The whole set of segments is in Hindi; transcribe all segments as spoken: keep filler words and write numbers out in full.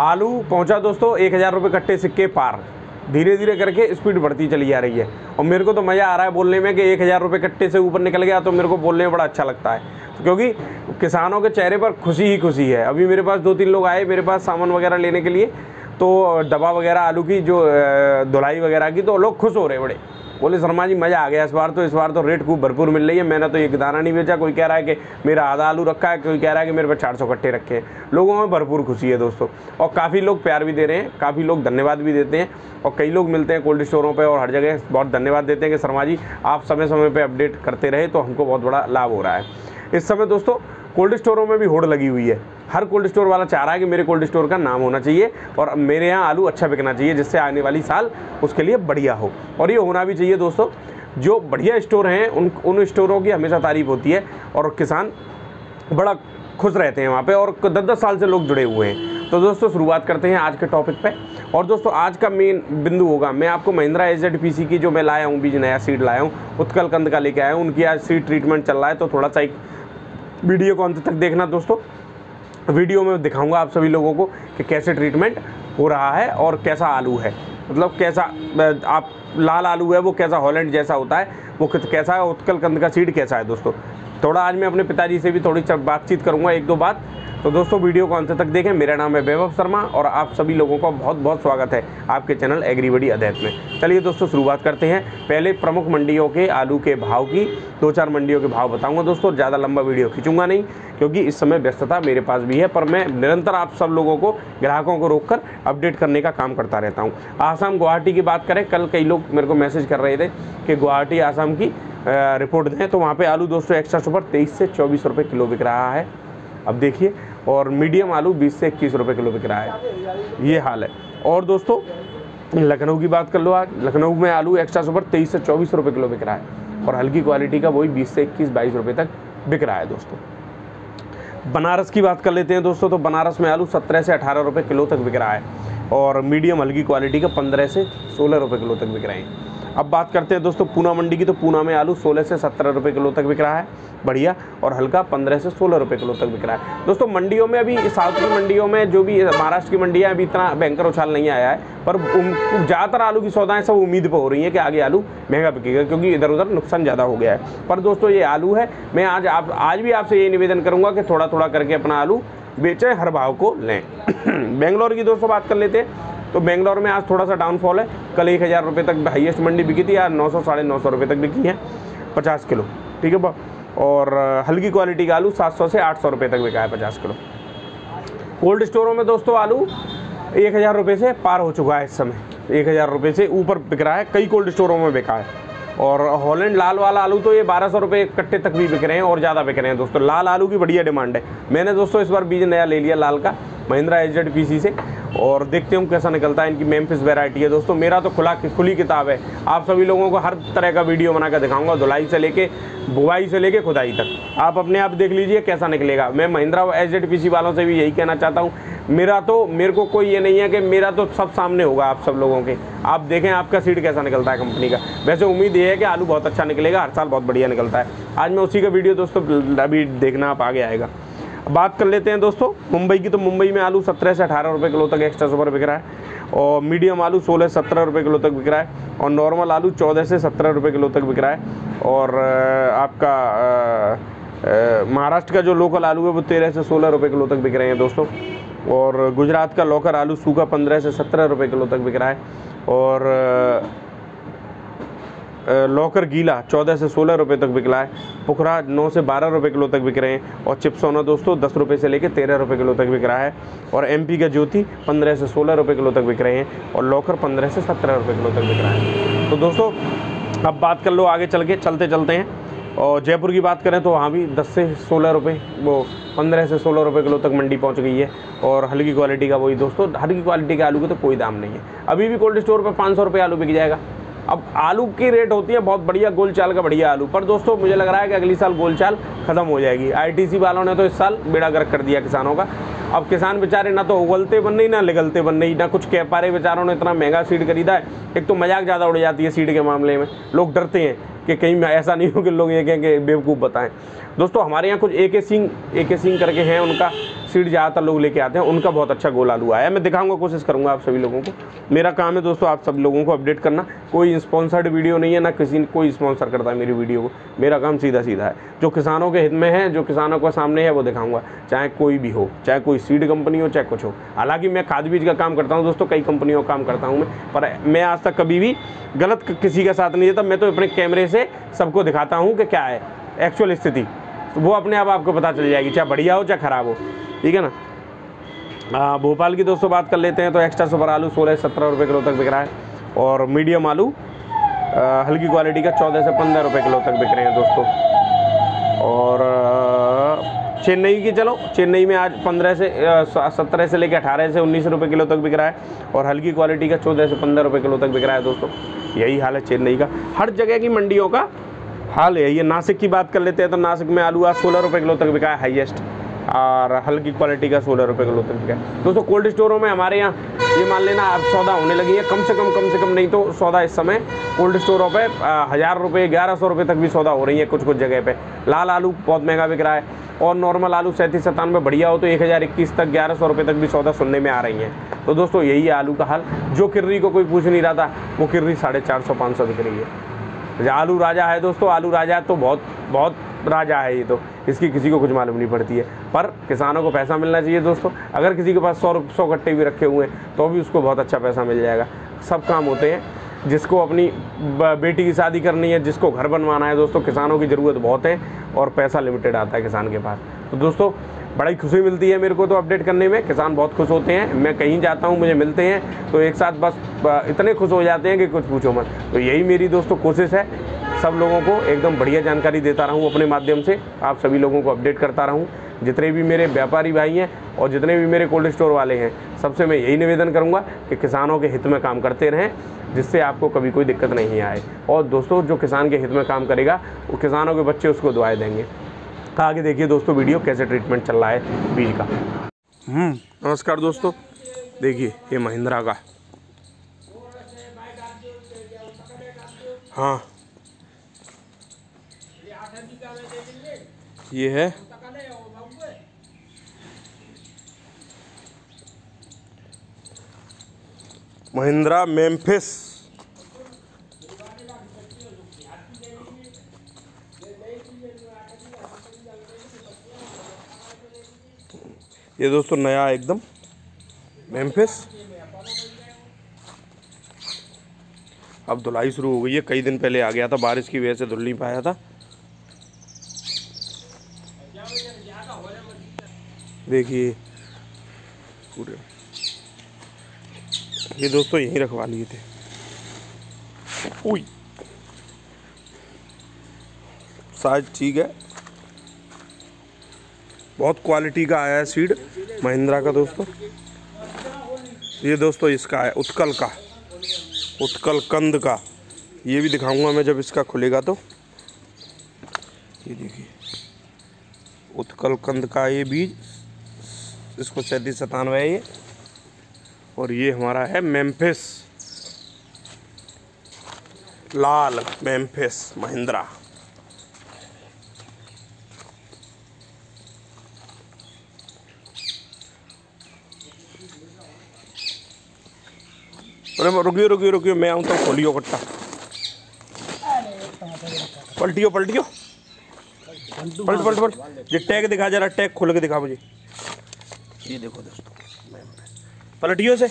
आलू पहुंचा दोस्तों एक हज़ार रुपये कट्टे सिक्के पार। धीरे धीरे करके स्पीड बढ़ती चली जा रही है और मेरे को तो मज़ा आ रहा है बोलने में कि एक हज़ार रुपये कट्टे से ऊपर निकल गया, तो मेरे को बोलने में बड़ा अच्छा लगता है क्योंकि किसानों के चेहरे पर खुशी ही खुशी है। अभी मेरे पास दो तीन लोग आए मेरे पास सामान वगैरह लेने के लिए, तो दवा वगैरह आलू की जो धुलाई वगैरह की, तो लोग खुश हो रहे बड़े, बोले शर्मा जी मज़ा आ गया इस बार तो, इस बार तो रेट खूब भरपूर मिल रही है। मैंने तो एक दाना नहीं बेचा, कोई कह रहा है कि मेरा आधा आलू रखा है, कोई कह रहा है कि मेरे पे चार सौ कट्टे रखे हैं। लोगों में भरपूर खुशी है दोस्तों, और काफ़ी लोग प्यार भी दे रहे हैं, काफ़ी लोग धन्यवाद भी देते हैं, और कई लोग मिलते हैं कोल्ड स्टोरों पर और हर जगह बहुत धन्यवाद देते हैं कि शर्मा जी आप समय समय पर अपडेट करते रहे तो हमको बहुत बड़ा लाभ हो रहा है। इस समय दोस्तों कोल्ड स्टोरों में भी होड़ लगी हुई है, हर कोल्ड स्टोर वाला चाह रहा है कि मेरे कोल्ड स्टोर का नाम होना चाहिए और मेरे यहाँ आलू अच्छा बिकना चाहिए, जिससे आने वाली साल उसके लिए बढ़िया हो। और ये होना भी चाहिए दोस्तों, जो बढ़िया स्टोर हैं उन उन स्टोरों की हमेशा तारीफ होती है और किसान बड़ा खुश रहते हैं वहाँ पे, और दस दस साल से लोग जुड़े हुए हैं। तो दोस्तों शुरुआत करते हैं आज के टॉपिक पे, और दोस्तों आज का मेन बिंदु होगा, मैं आपको Mahindra S Z P C की जो मैं लाया हूँ बीज नया सीड लाया हूँ, उत्कल कंद का लेके आया हूँ, उनकी आज सीड ट्रीटमेंट चल रहा है, तो थोड़ा सा एक वीडियो को अंत तक देखना दोस्तों। वीडियो में दिखाऊंगा आप सभी लोगों को कि कैसे ट्रीटमेंट हो रहा है और कैसा आलू है, मतलब कैसा आप लाल आलू है वो कैसा हॉलैंड जैसा होता है वो कैसा है, उत्कल कंद का सीड कैसा है दोस्तों। थोड़ा आज मैं अपने पिताजी से भी थोड़ी बातचीत करूंगा एक दो बात, तो दोस्तों वीडियो को अंत तक देखें। मेरा नाम है वैभव शर्मा और आप सभी लोगों का बहुत बहुत स्वागत है आपके चैनल एग्री बुड्डी अधेट में। चलिए दोस्तों शुरुआत करते हैं, पहले प्रमुख मंडियों के आलू के भाव की, दो चार मंडियों के भाव बताऊंगा दोस्तों, ज़्यादा लंबा वीडियो खींचूंगा नहीं क्योंकि इस समय व्यस्तता मेरे पास भी है, पर मैं निरंतर आप सब लोगों को ग्राहकों को रोक कर अपडेट करने का काम करता रहता हूँ। आसाम गुवाहाटी की बात करें, कल कई लोग मेरे को मैसेज कर रहे थे कि गुवाहाटी आसाम की रिपोर्ट दें, तो वहाँ पर आलू दोस्तों एक्स्ट्रा सुपर तेईस से चौबीस रुपये किलो बिक रहा है, अब देखिए, और मीडियम आलू बीस से इक्कीस रुपये किलो बिक रहा है, ये हाल है। और दोस्तों लखनऊ की बात कर लो, आज लखनऊ में आलू एक्स्ट्रा सुपर तेईस से चौबीस रुपये किलो बिक रहा है और हल्की क्वालिटी का वही बीस से इक्कीस बाईस रुपये तक बिक रहा है दोस्तों। बनारस की बात कर लेते हैं दोस्तों, तो बनारस में आलू सत्रह से अठारह रुपये किलो तक बिक रहा है और मीडियम हल्की क्वालिटी का पंद्रह से सोलह रुपये किलो तक बिक रहे हैं। अब बात करते हैं दोस्तों पूना मंडी की, तो पूना में आलू सोलह से सत्रह रुपये किलो तक बिक रहा है बढ़िया, और हल्का पंद्रह से सोलह रुपये किलो तक बिक रहा है दोस्तों। मंडियों में अभी साउथ की मंडियों में जो भी महाराष्ट्र की मंडियाँ अभी इतना भयंकर उछाल नहीं आया है, पर ज़्यादातर आलू की सौदाएँ सब उम्मीद पर हो रही हैं कि आगे आलू महंगा बिकेगा क्योंकि इधर उधर नुकसान ज़्यादा हो गया है। पर दोस्तों ये आलू है, मैं आज आप आज भी आपसे ये निवेदन करूँगा कि थोड़ा थोड़ा करके अपना आलू बेचें, हर भाव को लें। बेंगलोर की दोस्तों बात कर लेते हैं, तो बेंगलोर में आज थोड़ा सा डाउनफॉल है, कल एक हज़ार रुपये तक हाईएस्ट मंडी बिकी थी, आज नौ सौ साढ़े नौ सौ रुपये तक बिकी है पचास किलो, ठीक है बा, और हल्की क्वालिटी का आलू सात सौ से आठ सौ रुपये तक बिका है पचास किलो। कोल्ड स्टोरों में दोस्तों आलू एक हज़ार रुपये से पार हो चुका है, इस समय एक हज़ार रुपये से ऊपर बिक रहा है, कई कोल्ड स्टोरों में बिका है। और हॉलैंड लाल वाला आलू तो ये बारह सौ रुपये कट्टे तक भी बिक रहे हैं और ज़्यादा बिक रहे हैं दोस्तों, लाल आलू की बढ़िया डिमांड है। मैंने दोस्तों इस बार बीज नया ले लिया लाल का Mahindra S Z P C से, और देखते हूँ कैसा निकलता है। इनकी मेम्फिस वैरायटी है दोस्तों, मेरा तो खुला खुली किताब है, आप सभी लोगों को हर तरह का वीडियो बना कर दिखाऊंगा, धुलाई से लेके बुवाई से लेके खुदाई तक, आप अपने आप देख लीजिए कैसा निकलेगा। मैं Mahindra S Z P C वालों से भी यही कहना चाहता हूँ, मेरा तो मेरे को कोई ये नहीं है कि मेरा तो सब सामने होगा आप सब लोगों के, आप देखें आपका सीड कैसा निकलता है कंपनी का। वैसे उम्मीद ये है कि आलू बहुत अच्छा निकलेगा, हर साल बहुत बढ़िया निकलता है, आज मैं उसी का वीडियो दोस्तों अभी देखना आप आगे आएगा। बात कर लेते हैं दोस्तों मुंबई की, तो मुंबई में आलू सत्रह से अठारह रुपये किलो तक एक्स्ट्रा सुपर बिक रहा है और मीडियम आलू सोलह से सत्रह रुपये किलो तक बिक रहा है और नॉर्मल आलू चौदह से सत्रह रुपये किलो तक बिक रहा है। और आपका महाराष्ट्र का जो लोकल आलू है वो तेरह से सोलह रुपये किलो तक बिक रहे हैं दोस्तों। और गुजरात का लोकल आलू सूखा पंद्रह से सत्रह रुपये किलो तक बिक रहा है और लॉकर गीला चौदह से सोलह रुपये तक बिक रहा है। पुखरा नौ से बारह रुपये किलो तक बिक रहे हैं और चिप्सोना दोस्तों दस रुपये से लेकर तेरह रुपये किलो तक बिक रहा है और एमपी का ज्योति पंद्रह से सोलह रुपये किलो तक बिक रहे हैं और लॉकर पंद्रह से सत्रह रुपये किलो तक बिक रहा है। तो दोस्तों अब बात कर लो आगे चल के चलते चलते हैं, और जयपुर की बात करें तो वहाँ भी दस से सोलह रुपये वो पंद्रह से सोलह रुपये किलो तक मंडी पहुँच गई है और हल्की क्वालिटी का वही दोस्तों, हल्की क्वालिटी के आलू का तो कोई दाम नहीं है। अभी भी कोल्ड स्टोर पर पाँच सौ रुपये आलू बिक जाएगा। अब आलू की रेट होती है बहुत बढ़िया गोल चाल का बढ़िया आलू, पर दोस्तों मुझे लग रहा है कि अगली साल गोल चाल खत्म हो जाएगी। आई टी सी वालों ने तो इस साल बेड़ा गर्क कर दिया किसानों का, अब किसान बेचारे ना तो उगलते बन रही ना निगलते बन रही, ना कुछ कह पा रहे बेचारों ने, इतना महंगा सीड खरीदा है। एक तो मजाक ज़्यादा उड़ जाती है सीड के मामले में, लोग डरते हैं कि कहीं ऐसा नहीं हो कि लोग ये कहेंगे बेवकूफ़ बताएं। दोस्तों हमारे यहाँ कुछ ए के सिंह ए के सिंह करके हैं, उनका सीट ज़्यादातर लोग लेके आते हैं, उनका बहुत अच्छा गोल आलू आया। मैं दिखाऊंगा, कोशिश करूंगा आप सभी लोगों को। मेरा काम है दोस्तों आप सब लोगों को अपडेट करना, कोई स्पॉन्सर्ड वीडियो नहीं है, ना किसी ने कोई स्पॉन्सर करता है मेरी वीडियो को। मेरा काम सीधा सीधा है, जो किसानों के हित में है, जो किसानों के सामने है वो दिखाऊँगा, चाहे कोई भी हो, चाहे कोई सीड कंपनी हो, चाहे कुछ हो। हालाँकि मैं खाद बीज का काम करता हूँ दोस्तों, कई कंपनियों का काम करता हूँ मैं, पर मैं आज तक कभी भी गलत किसी का साथ नहीं देता। मैं तो अपने कैमरे से सबको दिखाता हूँ कि क्या है एक्चुअल स्थिति, वो अपने आप आपको पता चल जाएगी, चाहे बढ़िया हो चाहे ख़राब हो, ठीक है ना। भोपाल की दोस्तों बात कर लेते हैं तो एक्स्ट्रा सुपर आलू सोलह सत्रह रुपये किलो तक बिक रहा है, और मीडियम आलू हल्की क्वालिटी का चौदह से पंद्रह रुपये किलो तक बिक रहे हैं दोस्तों। और चेन्नई की, चलो चेन्नई में आज पंद्रह से सत्रह से लेकर अठारह से उन्नीस रुपये किलो तक बिक रहा है, और हल्की क्वालिटी का चौदह से पंद्रह रुपये किलो तक बिक रहा है दोस्तों। यही हाल है चेन्नई का, हर जगह की मंडियों का हाल यही है। नासिक की बात कर लेते हैं तो नासिक में आलू आज सोलह रुपये किलो तक बिका है हाईएस्ट, और हल्की क्वालिटी का सोलह रुपये किलो तक बिका है दोस्तों। कोल्ड स्टोरों में हमारे यहाँ ये मान लेना अब सौदा होने लगी है, कम से कम कम से कम नहीं तो सौदा इस समय कोल्ड स्टोरों पे हज़ार रुपये ग्यारह सौ रुपये तक भी सौदा हो रही है कुछ कुछ जगह पे। लाल आलू बहुत महंगा बिक रहा है, और नॉर्मल आलू सैंतीस सत्तानवे बढ़िया हो तो एक हज़ार इक्कीस तक ग्यारह सौ रुपये तक भी सौदा सुनने में आ रही है। तो दोस्तों यही है आलू का हाल। जो किर्री को कोई पूछ नहीं रहा था वो किर्री साढ़े चार सौ पाँच सौ बिक रही है। आलू राजा है दोस्तों, आलू राजा तो बहुत बहुत राजा है ये, तो इसकी किसी को कुछ मालूम नहीं पड़ती है। पर किसानों को पैसा मिलना चाहिए दोस्तों, अगर किसी के पास सौ सौ कट्टे भी रखे हुए हैं तो भी उसको बहुत अच्छा पैसा मिल जाएगा। सब काम होते हैं, जिसको अपनी बेटी की शादी करनी है, जिसको घर बनवाना है दोस्तों, किसानों की ज़रूरत बहुत है और पैसा लिमिटेड आता है किसान के पास। तो दोस्तों बड़ी खुशी मिलती है मेरे को तो अपडेट करने में, किसान बहुत खुश होते हैं। मैं कहीं जाता हूं, मुझे मिलते हैं तो एक साथ बस इतने खुश हो जाते हैं कि कुछ पूछो मत। तो यही मेरी दोस्तों कोशिश है, सब लोगों को एकदम बढ़िया जानकारी देता रहूं अपने माध्यम से, आप सभी लोगों को अपडेट करता रहूं। जितने भी मेरे व्यापारी भाई हैं और जितने भी मेरे कोल्ड स्टोर वाले हैं, सबसे मैं यही निवेदन करूँगा कि किसानों के हित में काम करते रहें, जिससे आपको कभी कोई दिक्कत नहीं आए। और दोस्तों जो किसान के हित में काम करेगा वो किसानों के बच्चे उसको दुआएँ देंगे। आगे देखिए दोस्तों वीडियो कैसे ट्रीटमेंट चल रहा है बीज का। हम्म नमस्कार दोस्तों, देखिए ये महिंद्रा का, हाँ ये है महिंद्रा मेम्फिस। ये दोस्तों नया एकदम मेम्फिस, अब धुलाई शुरू हो गई है। कई दिन पहले आ गया था, बारिश की वजह से धुल नहीं पाया था। देखिए पूरे ये दोस्तों यहीं रखवा लिए थे। ओई साइज ठीक है, बहुत क्वालिटी का आया है सीड महिंद्रा का दोस्तों। ये दोस्तों इसका है उत्कल का, उत्कल कंद का, ये भी दिखाऊंगा मैं जब इसका खुलेगा तो। ये देखिए उत्कल कंद का ये बीज, इसको सैंतीस सतानवे है ये। और ये हमारा है मेम्फिस, लाल मेम्फिस महिंद्रा। रुकियो रुकियो रुकियो, मैं आऊँ तो खोलियो कट्टा, पलटियो पलटियो पलट पलट पलट। ये टैग दिखा जरा, टैग खोल के दिखा मुझे। ये देखो दोस्तों पलटियो से,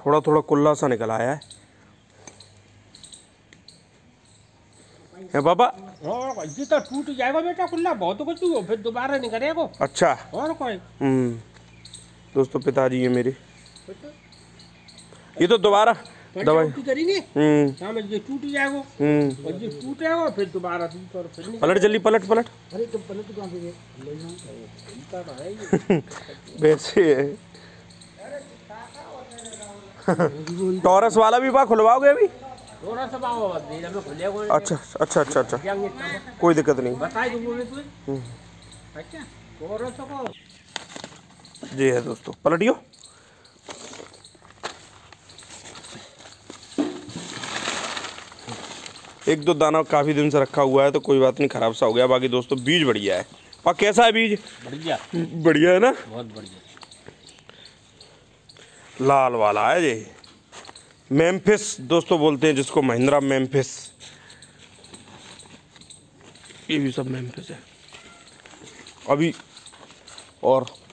थोड़ा थोड़ा कुल्ला सा निकल आया है। है बाबा जी तो टूट जाएगा बेटा कुल्ला, बहुत कुछ फिर दोबारा नहीं करेगा। अच्छा और कोई दोस्तों पिताजी है मेरे, ये तो दोबारा दवाई टूट जाएगा, टूट जाएगा फिर दोबारा पलट, जल्दी पलट पलट। अरे तो पलट कहाँ से, वैसे है टॉरस वाला भी पा खुलवाओगे अभी? अच्छा अच्छा अच्छा अच्छा, कोई दिक्कत नहीं। जी है दोस्तों पलटियो, एक दो दाना काफ़ी दिन से रखा हुआ है तो कोई बात नहीं, खराब सा हो गया। बाकी दोस्तों बीज बढ़िया है। और कैसा है बीज? बढ़िया बढ़िया है ना, बहुत बढ़िया। लाल वाला है जी, मेम्फिस दोस्तों बोलते हैं जिसको, महिंद्रा मेम्फिस। ये भी सब मेम्फिस है अभी। और